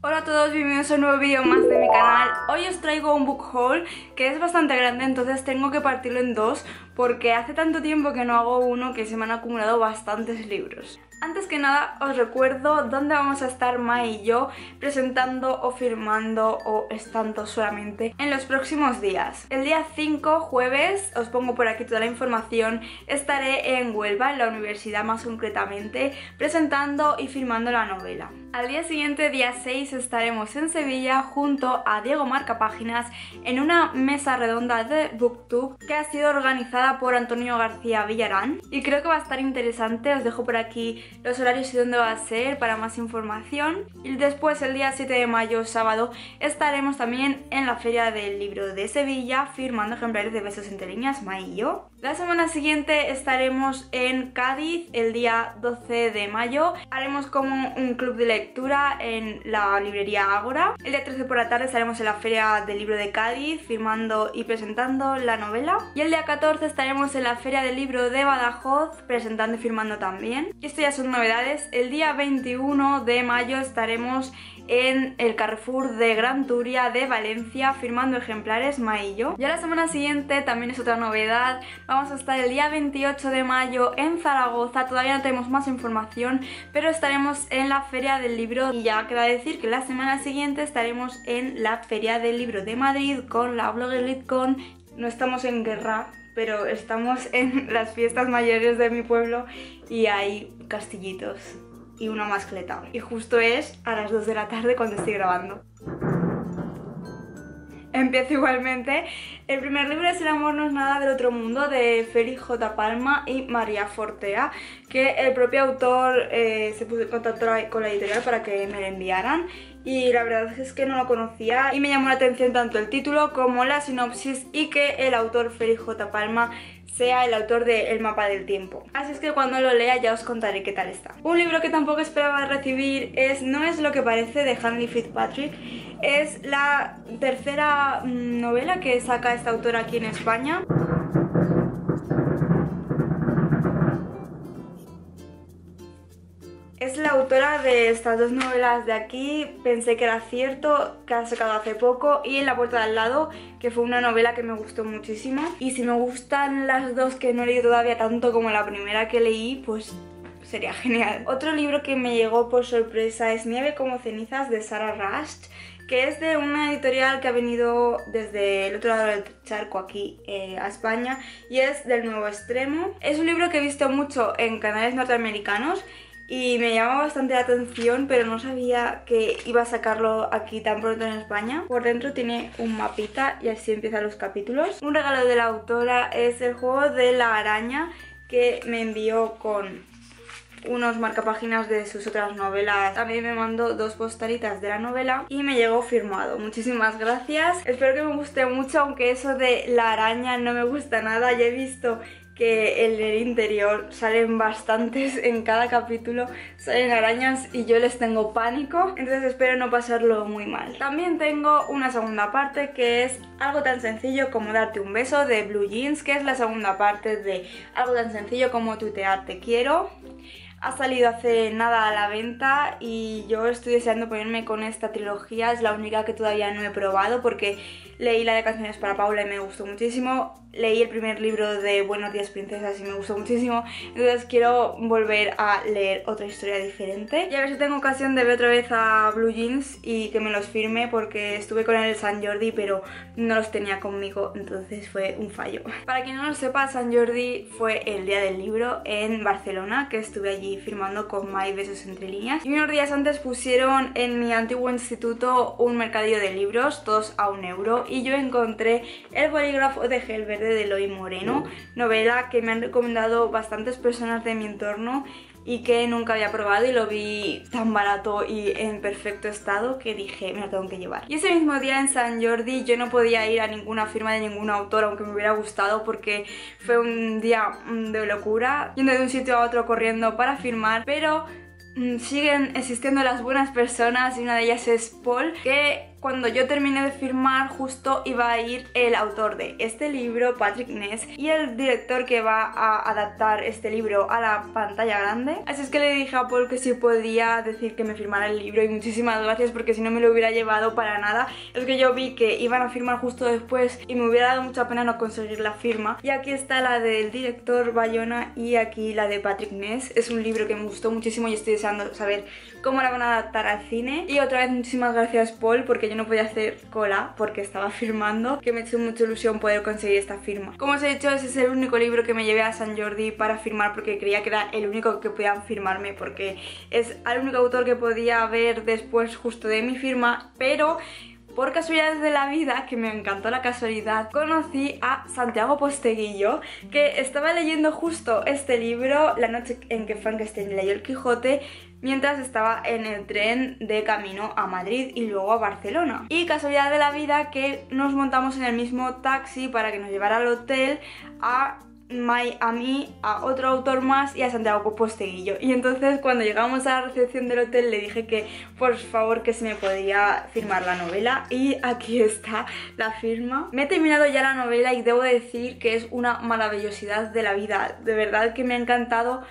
Hola a todos, bienvenidos a un nuevo vídeo más de mi canal. Hoy os traigo un book haul que es bastante grande, entonces tengo que partirlo en dos porque hace tanto tiempo que no hago uno que se me han acumulado bastantes libros. Antes que nada os recuerdo dónde vamos a estar Mae y yo presentando o firmando o estando solamente en los próximos días. El día 5, jueves, os pongo por aquí toda la información, estaré en Huelva, en la universidad más concretamente, presentando y firmando la novela. Al día siguiente, día 6, estaremos en Sevilla junto a Diego Marcapáginas en una mesa redonda de BookTube que ha sido organizada por Antonio García Villarán y creo que va a estar interesante. Os dejo por aquí los horarios y dónde va a ser para más información. Y después, el día 7 de mayo, sábado, estaremos también en la Feria del Libro de Sevilla firmando ejemplares de Besos Entre Líneas, Mae y yo. La semana siguiente estaremos en Cádiz el día 12 de mayo. Haremos como un club de lectura en la librería Ágora. El día 13 por la tarde estaremos en la Feria del Libro de Cádiz firmando y presentando la novela. Y el día 14 estaremos en la Feria del Libro de Badajoz presentando y firmando también. Y esto ya son novedades. El día 21 de mayo estaremos en el Carrefour de Gran Turia de Valencia firmando ejemplares Mae y yo. Y a la semana siguiente también es otra novedad. Vamos a estar el día 28 de mayo en Zaragoza. Todavía no tenemos más información, pero estaremos en la Feria del Libro. Y ya queda decir que la semana siguiente estaremos en la Feria del Libro de Madrid con la Blogger LitCon. No estamos en guerra, pero estamos en las fiestas mayores de mi pueblo y hay castillitos y una mascleta. Y justo es a las 2 de la tarde cuando estoy grabando. Empiezo igualmente. El primer libro es El amor no es nada del otro mundo, de Félix J. Palma y María Fortea, que el propio autor se puso en contacto con la editorial para que me lo enviaran. Y la verdad es que no lo conocía y me llamó la atención tanto el título como la sinopsis y que el autor Félix J. Palma sea el autor de El mapa del tiempo. Así es que cuando lo lea ya os contaré qué tal está. Un libro que tampoco esperaba recibir es No es lo que parece, de Huntley Fitzpatrick. Es la tercera novela que saca esta autora aquí en España. Es la autora de estas dos novelas de aquí, Pensé que era cierto, que ha sacado hace poco, y En la puerta de al lado, que fue una novela que me gustó muchísimo. Y si me gustan las dos, que no he leído todavía tanto como la primera que leí, pues sería genial. Otro libro que me llegó por sorpresa es Nieve como cenizas, de Sara Rasch, que es de una editorial que ha venido desde el otro lado del charco aquí a España, y es Del nuevo extremo. Es un libro que he visto mucho en canales norteamericanos y me llama bastante la atención, pero no sabía que iba a sacarlo aquí tan pronto en España. Por dentro tiene un mapita y así empiezan los capítulos. Un regalo de la autora es El juego de la araña, que me envió con unos marcapáginas de sus otras novelas. También me mandó dos postalitas de la novela y me llegó firmado. Muchísimas gracias. Espero que me guste mucho, aunque eso de la araña no me gusta nada. Ya he visto que en el interior salen bastantes, en cada capítulo salen arañas y yo les tengo pánico, entonces espero no pasarlo muy mal. También tengo una segunda parte que es Algo tan sencillo como darte un beso, de Blue Jeans, que es la segunda parte de Algo tan sencillo como tutear te quiero. Ha salido hace nada a la venta y yo estoy deseando ponerme con esta trilogía. Es la única que todavía no he probado porque leí la de Canciones para Paula y me gustó muchísimo. Leí el primer libro de Buenos días princesas y me gustó muchísimo. Entonces quiero volver a leer otra historia diferente. Y a ver si tengo ocasión de ver otra vez a Blue Jeans y que me los firme, porque estuve con él en San Jordi pero no los tenía conmigo, entonces fue un fallo. Para quien no lo sepa, San Jordi fue el día del libro en Barcelona, que estuve allí firmando con Mae Besos Entre Líneas. Y unos días antes pusieron en mi antiguo instituto un mercadillo de libros, todos a 1 euro, y yo encontré El bolígrafo de gel verde, de Eloy Moreno, novela que me han recomendado bastantes personas de mi entorno y que nunca había probado, y lo vi tan barato y en perfecto estado que dije, me lo tengo que llevar. Y ese mismo día en San Jordi yo no podía ir a ninguna firma de ningún autor, aunque me hubiera gustado, porque fue un día de locura, yendo de un sitio a otro corriendo para firmar, pero siguen existiendo las buenas personas, y una de ellas es Paul, que cuando yo terminé de firmar justo iba a ir el autor de este libro, Patrick Ness, y el director que va a adaptar este libro a la pantalla grande. Así es que le dije a Paul que sí podía decir que me firmara el libro, y muchísimas gracias porque si no me lo hubiera llevado para nada. Es que yo vi que iban a firmar justo después y me hubiera dado mucha pena no conseguir la firma. Y aquí está la del director Bayona y aquí la de Patrick Ness. Es un libro que me gustó muchísimo y estoy deseando saber cómo la van a adaptar al cine. Y otra vez muchísimas gracias, Paul, porque yo no podía hacer cola porque estaba firmando, que me hizo mucha ilusión poder conseguir esta firma. Como os he dicho, ese es el único libro que me llevé a San Jordi para firmar porque creía que era el único que podían firmarme, porque es el único autor que podía ver después justo de mi firma. Pero por casualidades de la vida, que me encantó la casualidad, conocí a Santiago Posteguillo, que estaba leyendo justo este libro la noche en que Frankenstein leyó el Quijote, mientras estaba en el tren de camino a Madrid y luego a Barcelona. Y casualidad de la vida que nos montamos en el mismo taxi para que nos llevara al hotel a Mae, a mí, a otro autor más y a Santiago Posteguillo. Y entonces cuando llegamos a la recepción del hotel le dije que por favor que se me podía firmar la novela, y aquí está la firma. Me he terminado ya la novela y debo decir que es una maravillosidad de la vida. De verdad que me ha encantado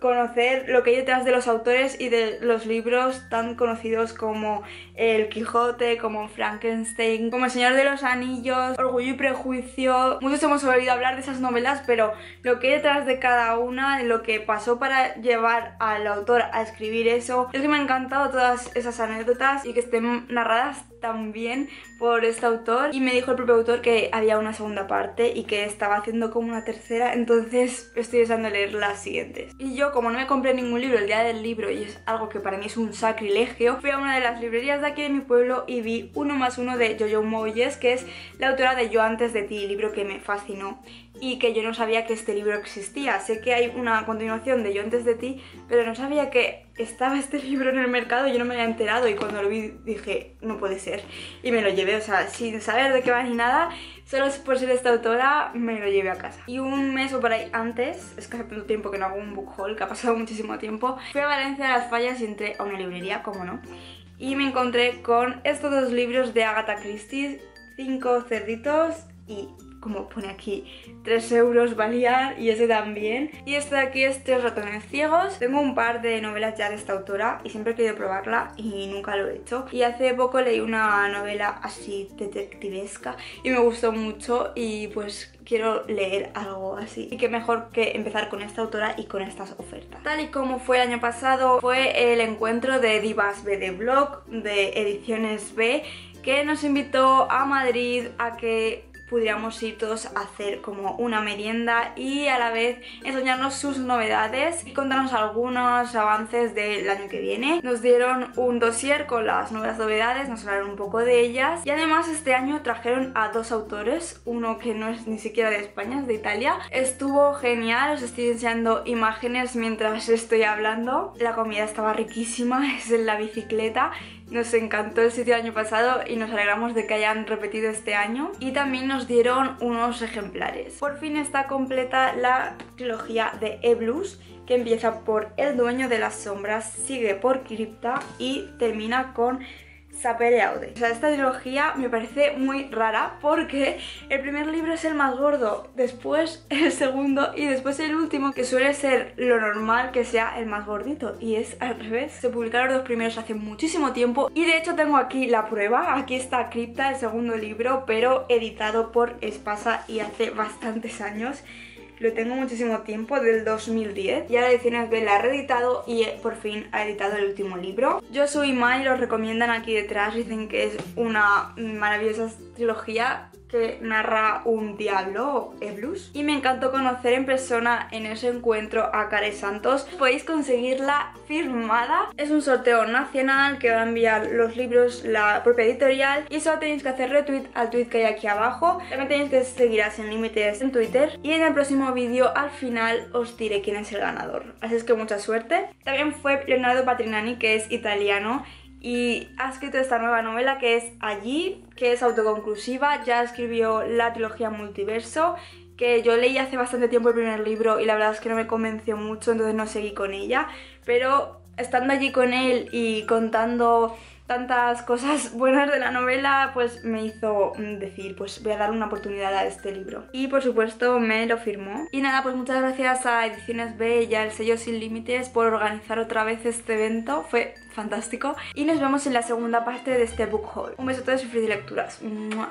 conocer lo que hay detrás de los autores y de los libros tan conocidos como El Quijote, como Frankenstein, como El Señor de los Anillos, Orgullo y Prejuicio. Muchos hemos oído hablar de esas novelas, pero lo que hay detrás de cada una, lo que pasó para llevar al autor a escribir eso, es que me han encantado todas esas anécdotas y que estén narradas tan bien por este autor. Y me dijo el propio autor que había una segunda parte y que estaba haciendo como una tercera, entonces estoy deseando leer las siguientes. Y yo, como no me compré ningún libro el día del libro, y es algo que para mí es un sacrilegio, fui a una de las librerías de aquí de mi pueblo y vi Uno más uno de Jojo Moyes, que es la autora de Yo antes de ti, libro que me fascinó y que yo no sabía que este libro existía. Sé que hay una continuación de Yo antes de ti, pero no sabía que estaba este libro en el mercado, yo no me había enterado, y cuando lo vi dije, no puede ser, y me lo llevé, o sea, sin saber de qué va ni nada, solo por ser esta autora me lo llevé a casa. Y un mes o por ahí antes, es que hace tanto tiempo que no hago un book haul, que ha pasado muchísimo tiempo, fui a Valencia a Las Fallas y entré a una librería, como no, y me encontré con estos dos libros de Agatha Christie, 5 cerditos y, como pone aquí, 3 € valía, y ese también. Y este de aquí es 3 ratones ciegos. Tengo un par de novelas ya de esta autora y siempre he querido probarla y nunca lo he hecho. Y hace poco leí una novela así detectivesca y me gustó mucho, y pues quiero leer algo así. Y qué mejor que empezar con esta autora y con estas ofertas. Tal y como fue el año pasado, fue el encuentro de Divas B de Blog, de Ediciones B, que nos invitó a Madrid a que pudiéramos ir todos a hacer como una merienda y a la vez enseñarnos sus novedades y contarnos algunos avances del año que viene. Nos dieron un dossier con las nuevas novedades, nos hablaron un poco de ellas, y además este año trajeron a 2 autores, uno que no es ni siquiera de España, es de Italia. Estuvo genial, os estoy enseñando imágenes mientras estoy hablando. La comida estaba riquísima, es en la bicicleta. Nos encantó el sitio el año pasado y nos alegramos de que hayan repetido este año. Y también nos dieron unos ejemplares. Por fin está completa la trilogía de EBLUS, que empieza por El dueño de las sombras, sigue por Crypta y termina con Sapere Aude. O sea, esta trilogía me parece muy rara porque el primer libro es el más gordo, después el segundo y después el último, que suele ser lo normal que sea el más gordito, y es al revés. Se publicaron los 2 primeros hace muchísimo tiempo y de hecho tengo aquí la prueba. Aquí está Crypta, el segundo libro, pero editado por Espasa y hace bastantes años. Lo tengo muchísimo tiempo, del 2010. Y ahora Ediciones B la ha reeditado y por fin ha editado el último libro. Yo soy Mae, los recomiendan aquí detrás. Dicen que es una maravillosa trilogía que narra un diablo, Eblus. Y me encantó conocer en persona en ese encuentro a Care Santos. Podéis conseguirla firmada. Es un sorteo nacional que va a enviar los libros la propia editorial. Y solo tenéis que hacer retweet al tweet que hay aquí abajo. También tenéis que seguir a Sin Límites en Twitter. Y en el próximo vídeo al final os diré quién es el ganador. Así es que mucha suerte. También fue Leonardo Patrinani, que es italiano, y ha escrito esta nueva novela que es Allí, que es autoconclusiva. Ya escribió la trilogía Multiverso, que yo leí hace bastante tiempo el primer libro y la verdad es que no me convenció mucho, entonces no seguí con ella. Pero estando allí con él y contando tantas cosas buenas de la novela, pues me hizo decir, pues voy a darle una oportunidad a este libro. Y por supuesto me lo firmó. Y nada, pues muchas gracias a Ediciones B y al sello Sin Límites por organizar otra vez este evento. Fue fantástico. Y nos vemos en la segunda parte de este book haul. Un beso a todos y feliz lecturas. ¡Mua!